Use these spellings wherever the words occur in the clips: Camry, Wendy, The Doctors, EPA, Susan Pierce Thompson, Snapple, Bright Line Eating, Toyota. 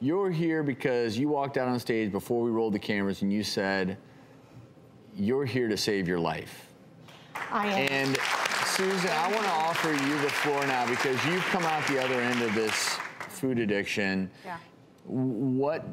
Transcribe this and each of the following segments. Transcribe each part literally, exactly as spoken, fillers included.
You're here because you walked out on stage before we rolled the cameras and you said, you're here to save your life. I am. And Susan, I want to offer you the floor now because you've come out the other end of this food addiction. Yeah. What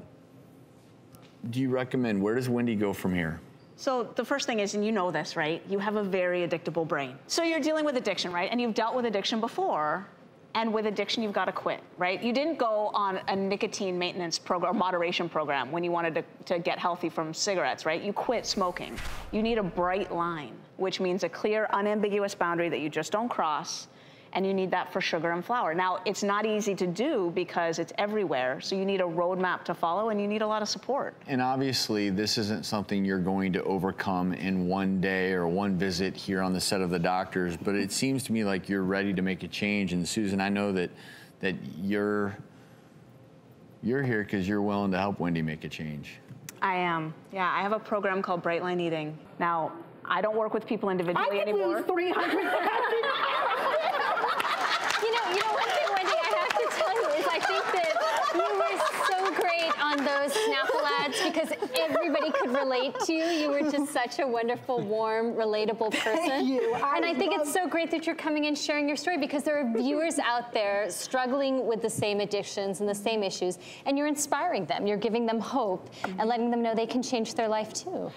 do you recommend? Where does Wendy go from here? So the first thing is, and you know this, right? You have a very addictable brain. So you're dealing with addiction, right? And you've dealt with addiction before. And with addiction, you've got to quit, right? You didn't go on a nicotine maintenance program, moderation program, when you wanted to, to get healthy from cigarettes, right? You quit smoking. You need a bright line, which means a clear, unambiguous boundary that you just don't cross, and you need that for sugar and flour. Now, it's not easy to do because it's everywhere, so you need a roadmap to follow, and you need a lot of support. And obviously, this isn't something you're going to overcome in one day or one visit here on the set of The Doctors, but it seems to me like you're ready to make a change. And Susan, I know that that you're, you're here because you're willing to help Wendy make a change. I am. Yeah, I have a program called Bright Line Eating. Now, I don't work with people individually anymore. I could lose three hundred pounds. You know, you know one thing, Wendy, I have to tell you is I think that you were so great on those Snapple ads because everybody could relate to you. You were just such a wonderful, warm, relatable person. Thank you. I and I think it's so great that you're coming and sharing your story because there are viewers out there struggling with the same addictions and the same issues, and you're inspiring them. You're giving them hope and letting them know they can change their life too.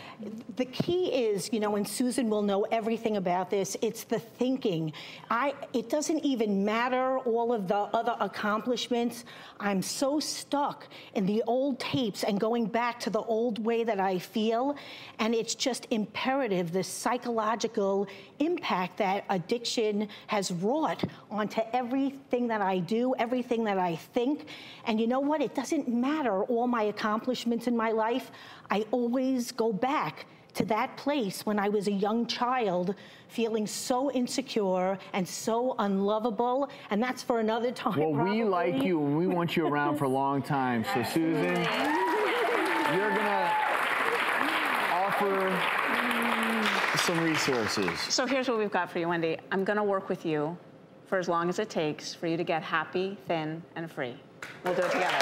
The key is, you know, and Susan will know everything about this, it's the thinking. I, it doesn't even matter all of the other accomplishments. I'm so stuck in the old tapes and going back to the old way that I feel, and it's just imperative, the psychological impact that addiction has wrought onto everything that I do, everything that I think. And you know what? It doesn't matter all my accomplishments in my life. I always go back to that place when I was a young child, feeling so insecure and so unlovable, and that's for another time. Well, probably. We like you, and we want you around for a long time. So, Susan, you're gonna offer some resources. So here's what we've got for you, Wendy. I'm gonna work with you for as long as it takes for you to get happy, thin, and free. We'll do it together.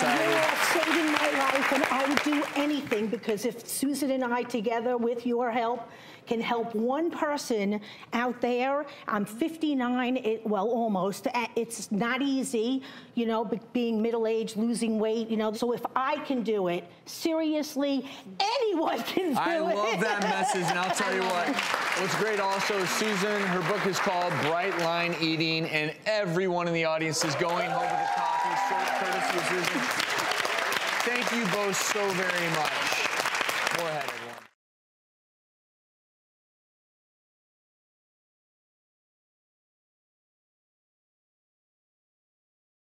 You're saving my life, and I would do anything because if Susan and I together with your help can help one person out there, I'm fifty-nine, it, well, almost. It's not easy, you know, being middle-aged, losing weight, you know. So if I can do it, seriously, anyone can do it. I love that message, and I'll tell you what. What's great also, Susan, her book is called Bright Line Eating, and everyone in the audience is going home with a copy. Thank you both so very much. More ahead, everyone.